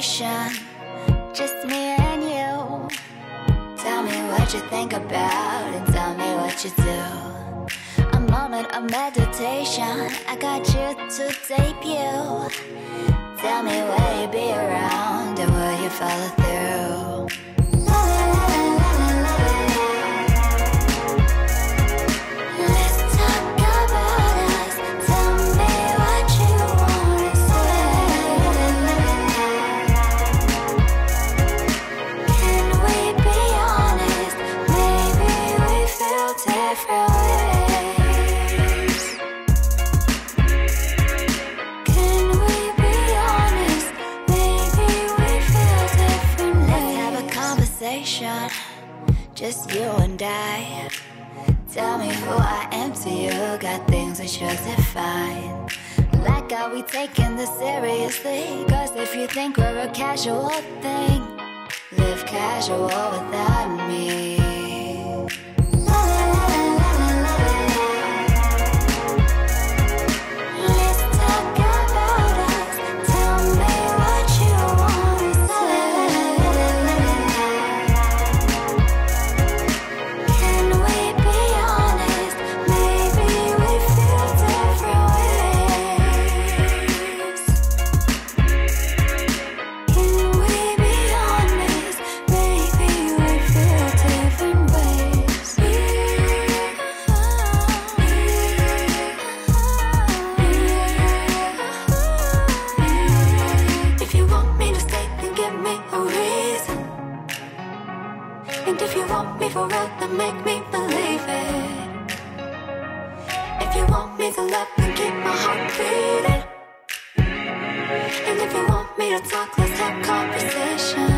conversation, just me and you. Tell me what you think about and tell me what you do. A moment of meditation, I got you to debut. Tell me will you be around and will you follow through? Just you and I. Tell me who I am to you. Got things we should define. Like, are we taking this seriously? Cause if you think we're a casual thing, live casual without me. For real, then make me believe it. If you want me to love, then keep my heart beating. And if you want me to talk, let's have conversation.